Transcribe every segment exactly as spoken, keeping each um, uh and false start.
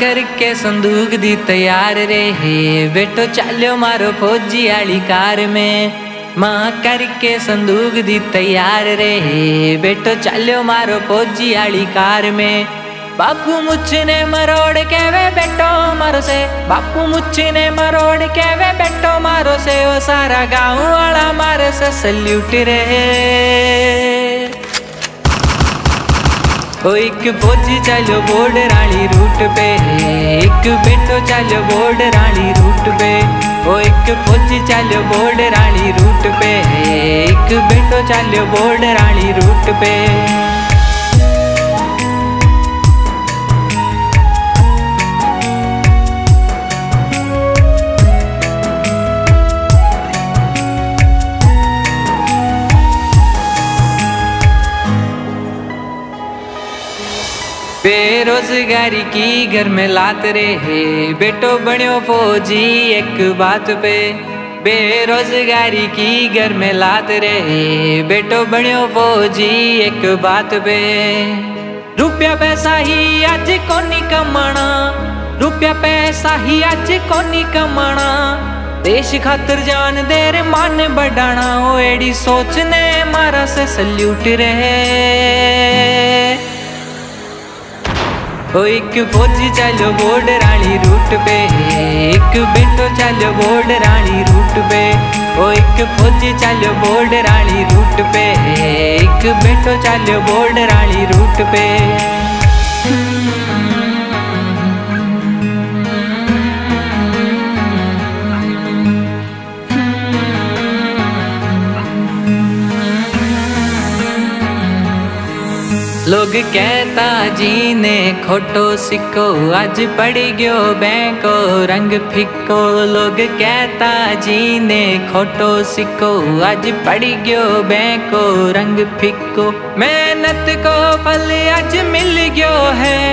करके संदूक दी तैयार रे हे बेटो चालो मारो फौजी आली कार में। माँ करके संदूक दी तैयार रे हे बेटो चालो मारो फौजी आली कार में। बापू मुछ ने मरोड़ के वे बेटो मारो से, बापू मुछ ने मरोड़ के वे बेटो मारो से, ओ सारा गाँव वाला मारो से सल्यूट रे। ओ एक फौजी चालो बोर्ड रानी रूट पे, एक बेटो चालो बोर्ड रानी रूट पे। ओ एक फौजी चालो बोर्ड रानी रूट पे, एक बेटो चालो बोर्ड रानी रूट पे। बेरोजगारी की घर में लात रे हे बेटो बन्यो फौजी एक बात पे। बेरोजगारी की घर में लात रे हे बेटो बन्यो फौजी एक बात पे। रुपया पैसा ही आज कोनी कमाना, रुपया पैसा ही आज कोनी कमाना, देश खातर जान दे रे मान बढ़ाना, ओ एड़ी सोचने मारा से सल्यूट रहे। ओ एक फौजी चालो बोर्ड रानी रूट पे, एक बेटो चालो बोर्ड रानी रूट पे। ओ एक फौजी चालो बोर्ड रानी रूट पे, एक बेटो चालो बोर्ड रानी रूट पे। लोग कहता जी ने खोटो सिक्को आज पड़ गयो बैंको रंग फिक्को। लोग कहता जी ने खोटो सिक्को आज पड़ गयो बैंको रंग फिक्को। मेहनत को फल आज मिल गयो है,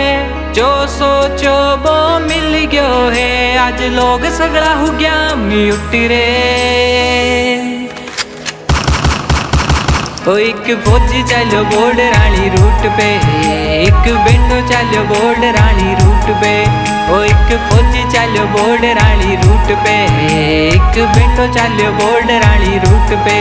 जो सोचो वो मिल गयो है, आज लोग सगड़ा हो गया म्यूट रे। ओ एक फौजी चालो बोर्ड रानी रूट पे, एक बेटो चालो बोर्ड रानी रूट पे। ओ एक फौजी चालो बोर्ड रानी रूट पे, एक बेटो चालो बोर्ड रानी रूट पे।